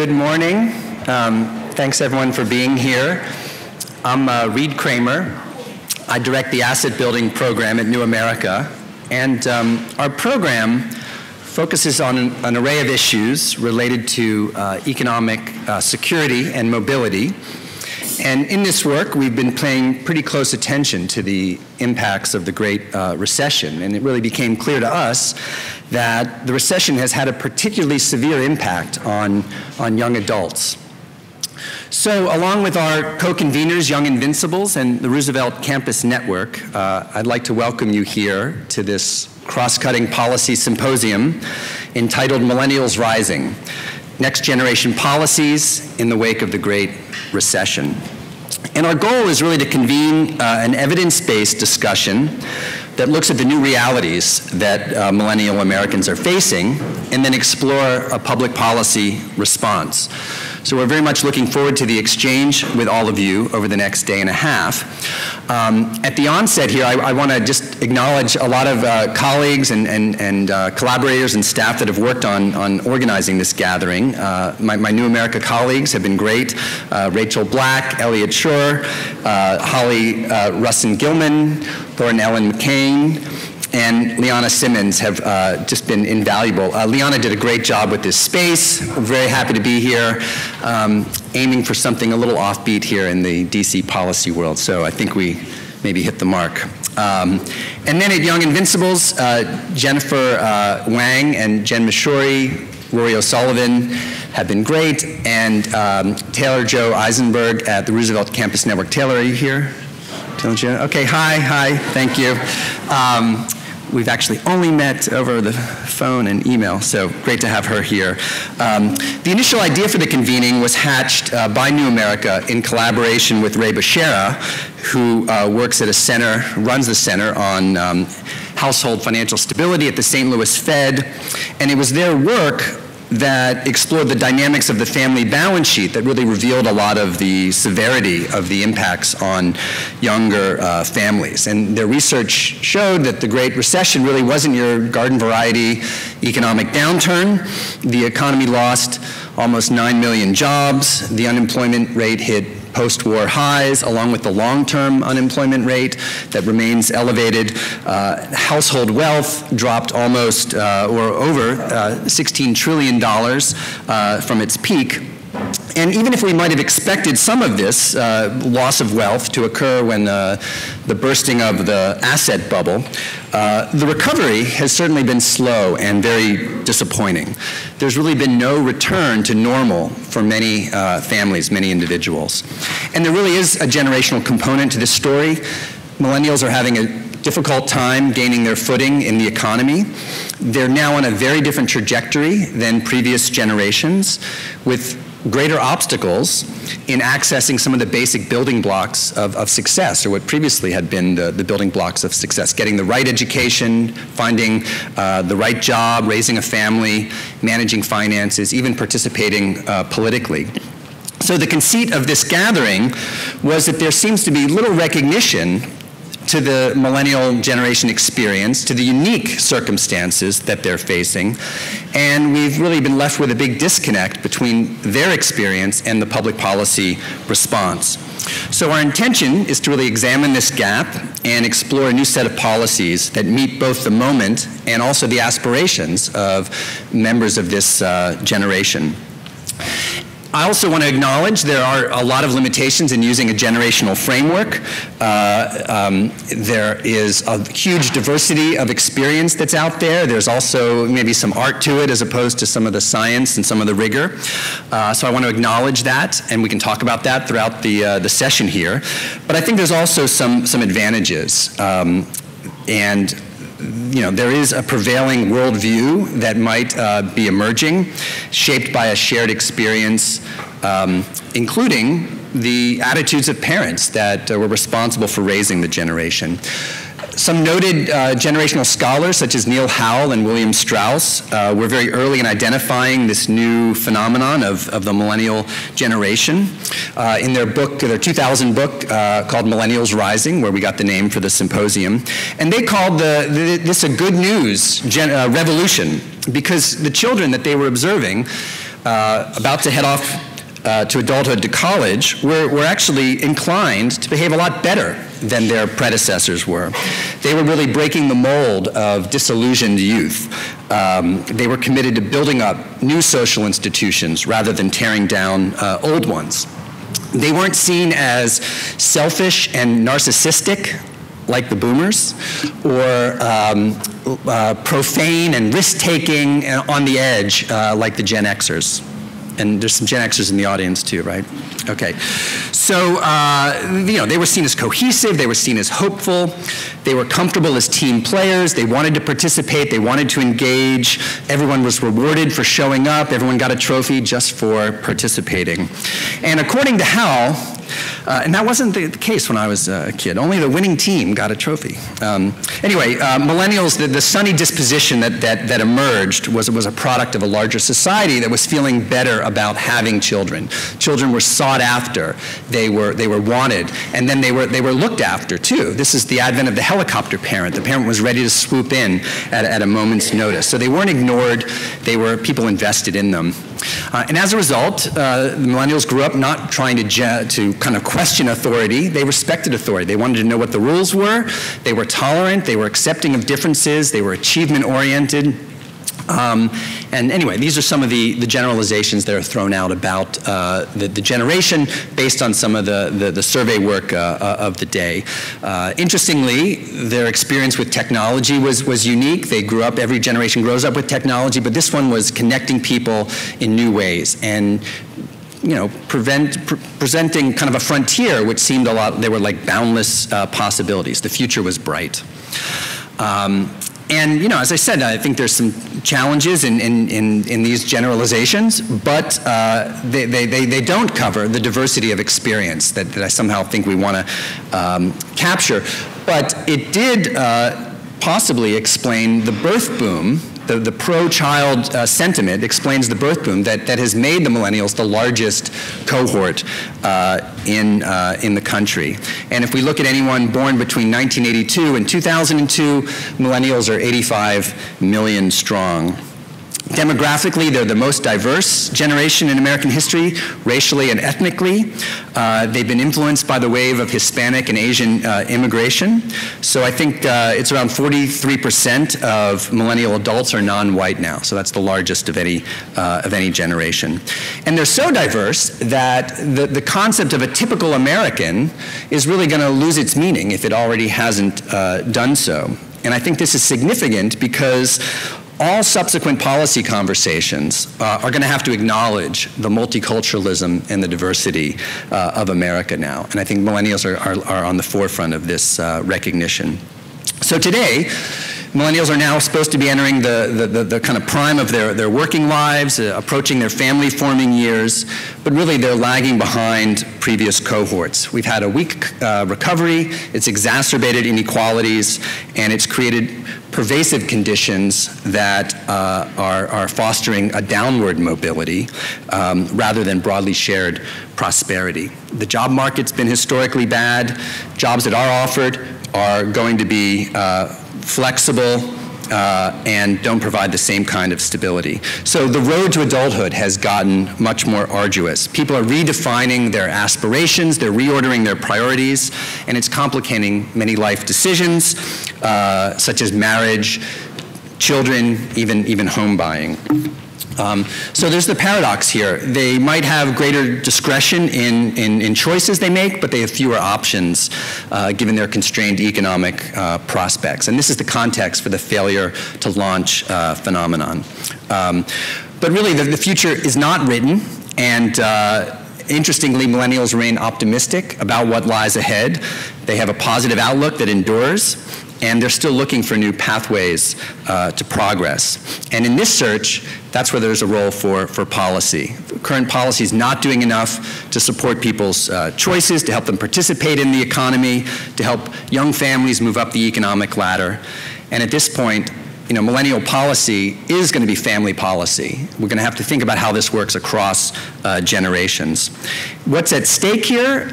Good morning. Thanks everyone for being here. I'm Reid Cramer. I direct the Asset Building Program at New America. And our program focuses on an array of issues related to economic security and mobility. And in this work, we've been paying pretty close attention to the impacts of the Great Recession. And it really became clear to us that the recession has had a particularly severe impact on young adults. So along with our co-conveners, Young Invincibles, and the Roosevelt Campus Network, I'd like to welcome you here to this cross-cutting policy symposium entitled Millennials Rising: Next Generation Policies in the Wake of the Great Recession. And our goal is really to convene an evidence-based discussion that looks at the new realities that millennial Americans are facing, and then explore a public policy response. So we're very much looking forward to the exchange with all of you over the next day and a half. At the onset here, I want to just acknowledge a lot of colleagues and collaborators and staff that have worked on organizing this gathering. My New America colleagues have been great. Rachel Black, Elliot Shore, Holly Russin Gilman, Lauren Ellen McCain, and Liana Simmons have just been invaluable. Liana did a great job with this space. I'm very happy to be here, aiming for something a little offbeat here in the DC policy world. So I think we maybe hit the mark. And then at Young Invincibles, Jennifer Wang and Jen Mishori, Rory O'Sullivan have been great, and Taylor Jo Eisenberg at the Roosevelt Campus Network. Taylor, are you here? Taylor Jo? Okay, hi, thank you. We've actually only met over the phone and email, so great to have her here. The initial idea for the convening was hatched by New America in collaboration with Ray Bashara, who works at a center, runs the center on household financial stability at the St. Louis Fed, and it was their work that explored the dynamics of the family balance sheet that really revealed a lot of the severity of the impacts on younger families. And their research showed that the Great Recession really wasn't your garden variety economic downturn. The economy lost almost 9 million jobs. The unemployment rate hit post-war highs, along with the long-term unemployment rate that remains elevated. Household wealth dropped almost or over $16 trillion from its peak. And even if we might have expected some of this loss of wealth to occur when the bursting of the asset bubble, the recovery has certainly been slow and very disappointing. There's really been no return to normal for many families, many individuals. And there really is a generational component to this story. Millennials are having a difficult time gaining their footing in the economy. They're now on a very different trajectory than previous generations, with greater obstacles in accessing some of the basic building blocks of success, or what previously had been the building blocks of success: getting the right education, finding the right job, raising a family, managing finances, even participating politically. So the conceit of this gathering was that there seems to be little recognition to the millennial generation experience, to the unique circumstances that they're facing. And we've really been left with a big disconnect between their experience and the public policy response. So our intention is to really examine this gap and explore a new set of policies that meet both the moment and also the aspirations of members of this generation. I also want to acknowledge there are a lot of limitations in using a generational framework. There is a huge diversity of experience that's out there. There's also maybe some art to it as opposed to some of the science and some of the rigor. So I want to acknowledge that, and we can talk about that throughout the session here. But I think there's also some advantages. And you know, there is a prevailing worldview that might be emerging, shaped by a shared experience, including the attitudes of parents that were responsible for raising the generation. Some noted generational scholars, such as Neil Howell and William Strauss, were very early in identifying this new phenomenon of the millennial generation. In their book, their 2000 book called Millennials Rising, where we got the name for the symposium, and they called this a good news revolution, because the children that they were observing about to head off to adulthood, to college, were actually inclined to behave a lot better than their predecessors were. They were really breaking the mold of disillusioned youth. They were committed to building up new social institutions rather than tearing down old ones. They weren't seen as selfish and narcissistic, like the boomers, or profane and risk-taking and on the edge, like the Gen Xers. And there's some Gen Xers in the audience too, right? Okay. So, you know, they were seen as cohesive, they were seen as hopeful, they were comfortable as team players, they wanted to participate, they wanted to engage, everyone was rewarded for showing up, everyone got a trophy just for participating. And according to Howell, and that wasn't the case when I was a kid. Only the winning team got a trophy. Anyway, millennials, the sunny disposition that emerged was a product of a larger society that was feeling better about having children. Children were sought after. They were wanted. And then they were looked after, too. This is the advent of the helicopter parent. The parent was ready to swoop in at a moment's notice. So they weren't ignored. They were people invested in them. And as a result, the millennials grew up not trying to kind of question authority. They respected authority. They wanted to know what the rules were. They were tolerant. They were accepting of differences. They were achievement-oriented. And anyway, these are some of the generalizations that are thrown out about the generation based on some of the survey work of the day. Interestingly, their experience with technology was unique. They grew up, every generation grows up with technology, but this one was connecting people in new ways and, you know, presenting kind of a frontier which seemed a lot, they were like boundless possibilities. The future was bright. And, you know, as I said, I think there's some challenges in these generalizations, but they don't cover the diversity of experience that I somehow think we want to capture. But it did possibly explain the birth boom. The pro-child sentiment explains the birth boom that has made the millennials the largest cohort in the country. And if we look at anyone born between 1982 and 2002, millennials are 85 million strong. Demographically, they're the most diverse generation in American history, racially and ethnically. They've been influenced by the wave of Hispanic and Asian immigration. So I think it's around 43% of millennial adults are non-white now. So that's the largest of any generation. And they're so diverse that the concept of a typical American is really going to lose its meaning if it already hasn't done so. And I think this is significant because all subsequent policy conversations are going to have to acknowledge the multiculturalism and the diversity of America now. And I think millennials are on the forefront of this recognition. So today, millennials are now supposed to be entering the kind of prime of their working lives, approaching their family-forming years, but really they're lagging behind previous cohorts. We've had a weak recovery, it's exacerbated inequalities, and it's created pervasive conditions that are fostering a downward mobility rather than broadly shared prosperity. The job market's been historically bad. Jobs that are offered are going to be flexible and don't provide the same kind of stability. So the road to adulthood has gotten much more arduous. People are redefining their aspirations, they're reordering their priorities, and it's complicating many life decisions, such as marriage, children, even home buying. So there's the paradox here. They might have greater discretion in choices they make, but they have fewer options given their constrained economic prospects. And this is the context for the failure to launch phenomenon. But really, the future is not written, and interestingly, millennials remain optimistic about what lies ahead. They have a positive outlook that endures, and they're still looking for new pathways to progress. And in this search, that's where there's a role for policy. Current policy is not doing enough to support people's choices, to help them participate in the economy, to help young families move up the economic ladder. And at this point, you know, millennial policy is going to be family policy. We're going to have to think about how this works across generations. What's at stake here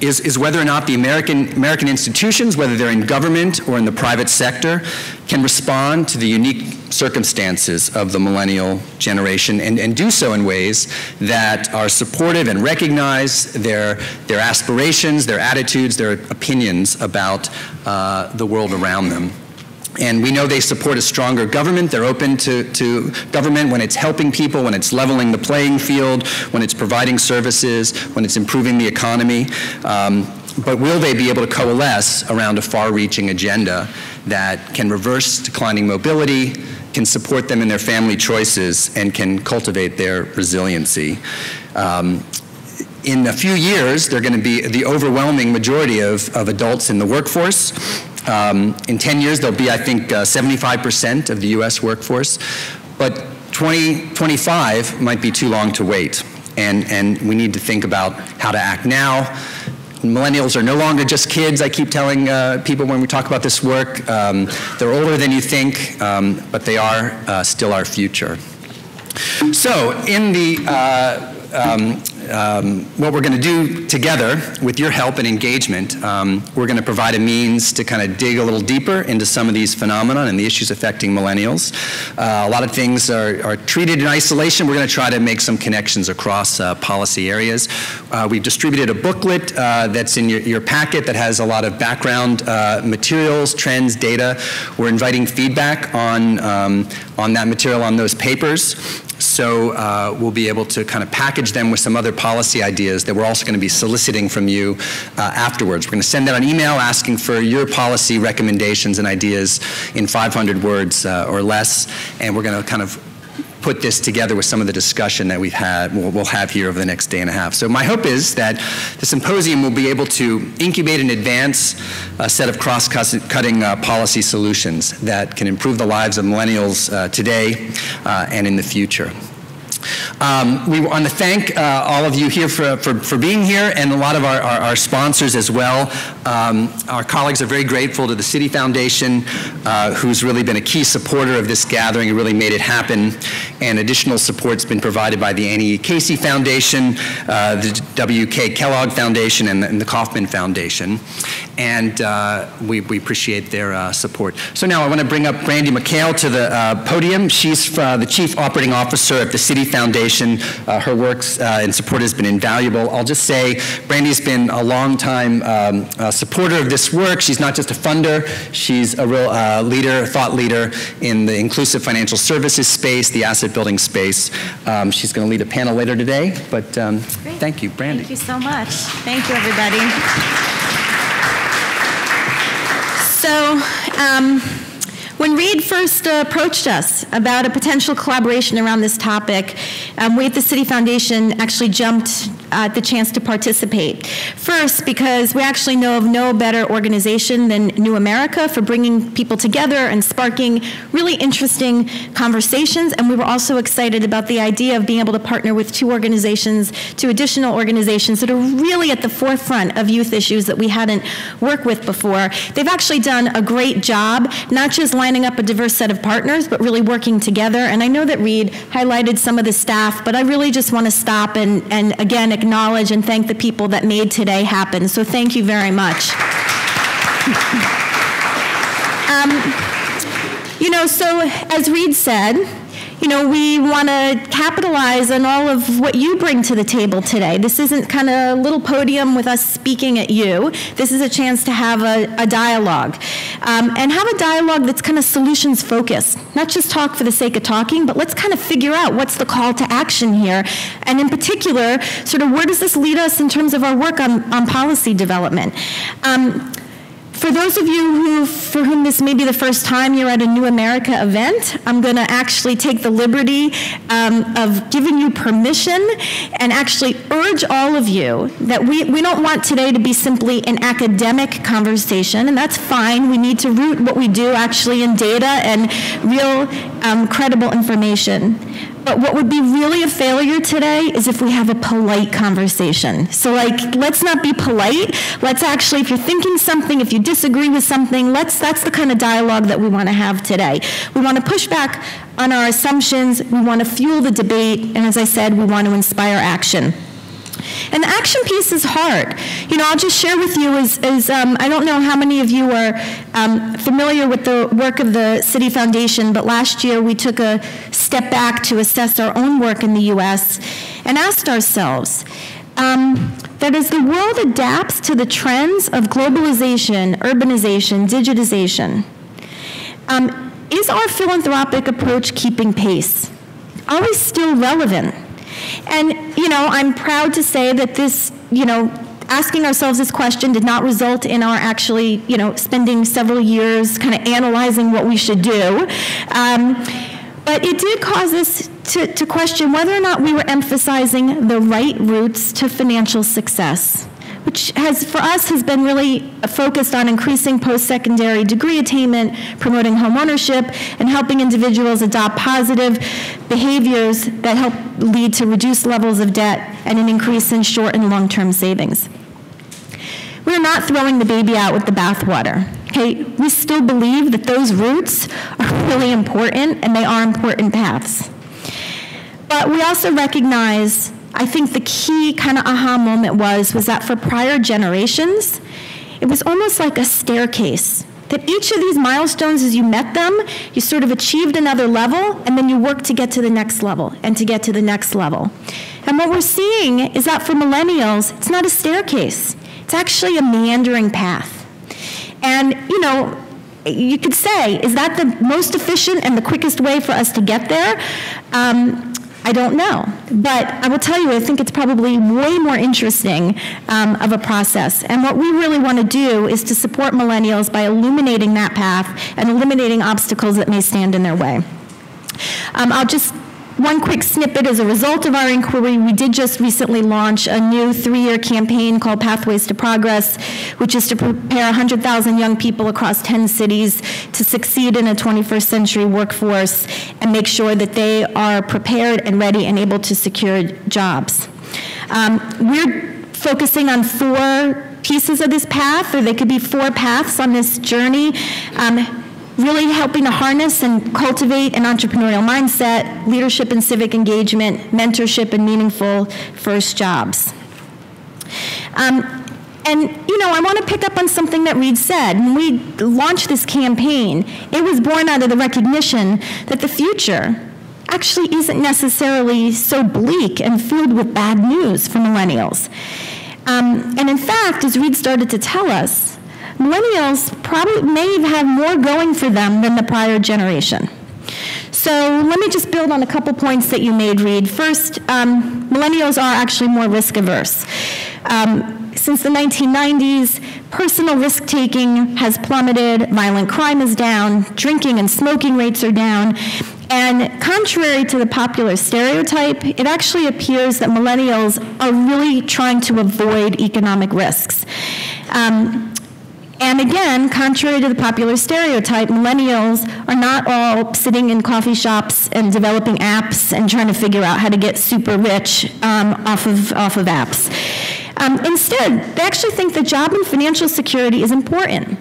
is whether or not the American institutions, whether they're in government or in the private sector, can respond to the unique circumstances of the millennial generation and do so in ways that are supportive and recognize their aspirations, their attitudes, their opinions about the world around them. And we know they support a stronger government. They're open to government when it's helping people, when it's leveling the playing field, when it's providing services, when it's improving the economy. But will they be able to coalesce around a far-reaching agenda that can reverse declining mobility, can support them in their family choices, and can cultivate their resiliency? In a few years, they're going to be the overwhelming majority of adults in the workforce. In 10 years, there'll be, I think, 75% of the U.S. workforce. But 2025 might be too long to wait. And we need to think about how to act now. Millennials are no longer just kids, I keep telling people when we talk about this work. They're older than you think, but they are still our future. So in the what we're going to do together, with your help and engagement, we're going to provide a means to kind of dig a little deeper into some of these phenomena and the issues affecting millennials. A lot of things are treated in isolation. We're going to try to make some connections across policy areas. We've distributed a booklet that's in your packet that has a lot of background materials, trends, data. We're inviting feedback on that material, on those papers. So we'll be able to kind of package them with some other policy ideas that we're also going to be soliciting from you afterwards. We're going to send out an email asking for your policy recommendations and ideas in 500 words or less, and we're going to kind of put this together with some of the discussion that we've had, we'll have here over the next day and a half. So my hope is that the symposium will be able to incubate and advance a set of cross-cutting policy solutions that can improve the lives of millennials today and in the future. We want to thank all of you here for being here, and a lot of our sponsors as well. Our colleagues are very grateful to the Citi Foundation, who's really been a key supporter of this gathering and really made it happen. And additional support's been provided by the Annie E. Casey Foundation, the W.K. Kellogg Foundation, and the Kauffman Foundation. And we appreciate their support. So now I want to bring up Brandee McHale to the podium. She's the Chief Operating Officer at the Citi Foundation. Her works and support has been invaluable. I'll just say Brandee's been a long-time supporter of this work. She's not just a funder. She's a real thought leader in the inclusive financial services space, the asset building space. She's going to lead a panel later today, but thank you, Brandee. Thank you so much. Thank you, everybody. So, when Reid first approached us about a potential collaboration around this topic, we at the Citi Foundation actually jumped at the chance to participate. First, because we actually know of no better organization than New America for bringing people together and sparking really interesting conversations, and we were also excited about the idea of being able to partner with two additional organizations that are really at the forefront of youth issues that we hadn't worked with before. They've actually done a great job, not just lining up a diverse set of partners, but really working together. And I know that Reid highlighted some of the staff, but I really just want to stop and again acknowledge and thank the people that made today happen. So thank you very much. You know, so as Reid said, you know, we want to capitalize on all of what you bring to the table today. This isn't kind of a little podium with us speaking at you. This is a chance to have a dialogue. And have a dialogue that's kind of solutions focused. Not just talk for the sake of talking, but let's kind of figure out what's the call to action here. And in particular, sort of where does this lead us in terms of our work on policy development? For those of you for whom this may be the first time you're at a New America event, I'm going to actually take the liberty of giving you permission and actually urge all of you that we don't want today to be simply an academic conversation, and that's fine. We need to root what we do actually in data and real credible information. But what would be really a failure today is if we have a polite conversation. So like, let's not be polite. Let's actually, if you're thinking something, if you disagree with something, that's the kind of dialogue that we want to have today. We want to push back on our assumptions. We want to fuel the debate. And as I said, we want to inspire action. And the action piece is hard. You know, I'll just share with you is I don't know how many of you are familiar with the work of the Citi Foundation, but last year we took a step back to assess our own work in the U.S. and asked ourselves, that as the world adapts to the trends of globalization, urbanization, digitization, is our philanthropic approach keeping pace? Are we still relevant? And, you know, I'm proud to say that this, you know, asking ourselves this question did not result in our actually, you know, spending several years kind of analyzing what we should do. But it did cause us to question whether or not we were emphasizing the right routes to financial success, which has, for us, has been really focused on increasing post-secondary degree attainment, promoting homeownership, and helping individuals adopt positive behaviors that help lead to reduced levels of debt and an increase in short and long-term savings. We're not throwing the baby out with the bathwater. Okay? We still believe that those routes are really important, and they are important paths. But we also recognize, I think the key kind of aha moment was that for prior generations, it was almost like a staircase, that each of these milestones, as you met them, you sort of achieved another level, and then you worked to get to the next level, and to get to the next level. And what we're seeing is that for millennials, it's not a staircase. It's actually a meandering path. And, you know, you could say, is that the most efficient and the quickest way for us to get there? I don't know, but I will tell you, I think it's probably way more interesting of a process. And what we really want to do is to support millennials by illuminating that path and eliminating obstacles that may stand in their way. I'll just, one quick snippet, as a result of our inquiry, we did just recently launch a new 3-year campaign called Pathways to Progress, which is to prepare 100,000 young people across 10 cities to succeed in a 21st century workforce and make sure that they are prepared and ready and able to secure jobs. We're focusing on 4 pieces of this path, or they could be 4 paths on this journey. Really helping to harness and cultivate an entrepreneurial mindset, leadership and civic engagement, mentorship and meaningful first jobs. And, you know, I want to pick up on something that Reid said. When we launched this campaign, it was born out of the recognition that the future actually isn't necessarily so bleak and filled with bad news for millennials. And in fact, as Reid started to tell us, millennials probably may have more going for them than the prior generation. So let me just build on a couple points that you made, Reid. First, millennials are actually more risk averse. Since the 1990s, personal risk taking has plummeted, violent crime is down, drinking and smoking rates are down, and contrary to the popular stereotype, it actually appears that millennials are really trying to avoid economic risks. And again, contrary to the popular stereotype, millennials are not all sitting in coffee shops and developing apps and trying to figure out how to get super rich off of apps. Instead, they actually think that job and financial security is important.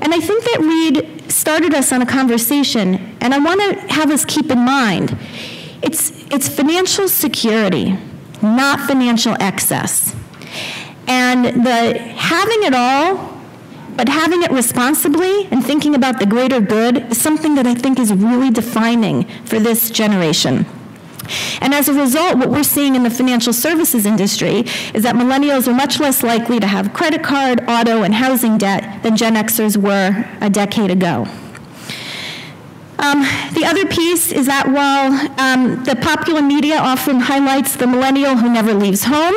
And I think that Reid started us on a conversation, and I want to have us keep in mind, it's financial security, not financial excess. And the having it all, but having it responsibly and thinking about the greater good is something that I think is really defining for this generation. And as a result, what we're seeing in the financial services industry is that millennials are much less likely to have credit card, auto, and housing debt than Gen Xers were a decade ago. The other piece is that while the popular media often highlights the millennial who never leaves home,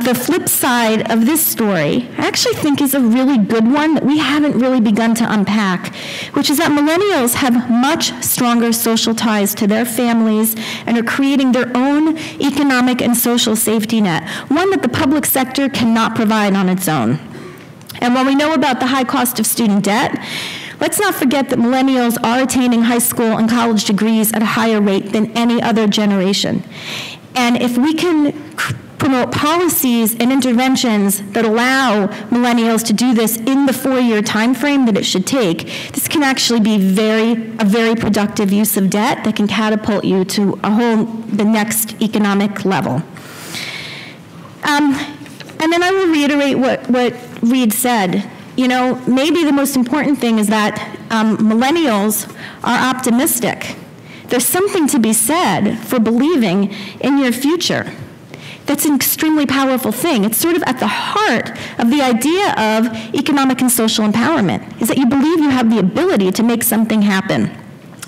the flip side of this story, I actually think is a really good one that we haven't really begun to unpack, which is that millennials have much stronger social ties to their families and are creating their own economic and social safety net, one that the public sector cannot provide on its own. And while we know about the high cost of student debt, let's not forget that millennials are attaining high school and college degrees at a higher rate than any other generation. And if we can promote policies and interventions that allow millennials to do this in the 4-year time frame that it should take, this can actually be a very productive use of debt that can catapult you to the next economic level. And then I will reiterate what Reid said. You know, maybe the most important thing is that millennials are optimistic. There's something to be said for believing in your future. That's an extremely powerful thing. It's sort of at the heart of the idea of economic and social empowerment, is that you believe you have the ability to make something happen.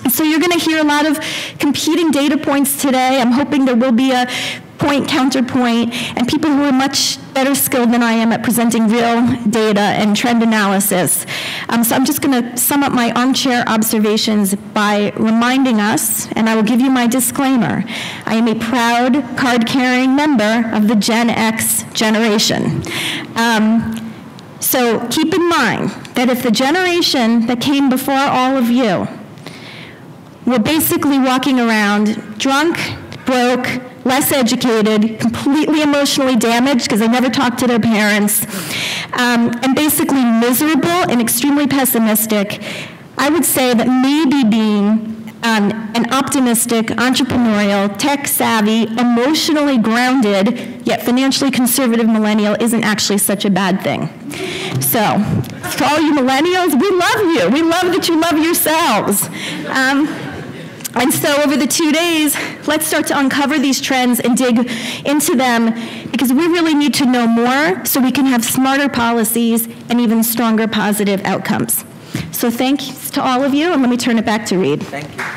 So you're going to hear a lot of competing data points today. I'm hoping there will be a point, counterpoint, and people who are much better skilled than I am at presenting real data and trend analysis. So I'm just going to sum up my armchair observations by reminding us, and I will give you my disclaimer, I am a proud card-carrying member of the Gen X generation. So keep in mind that if the generation that came before all of you were basically walking around drunk, broke, less educated, completely emotionally damaged because they never talked to their parents, and basically miserable and extremely pessimistic, I would say that maybe being an optimistic, entrepreneurial, tech-savvy, emotionally grounded, yet financially conservative millennial isn't actually such a bad thing. So, for all you millennials, we love you. We love that you love yourselves. And so over the 2 days, let's start to uncover these trends and dig into them, because we really need to know more so we can have smarter policies and even stronger positive outcomes. So thanks to all of you, and let me turn it back to Reid. Thank you.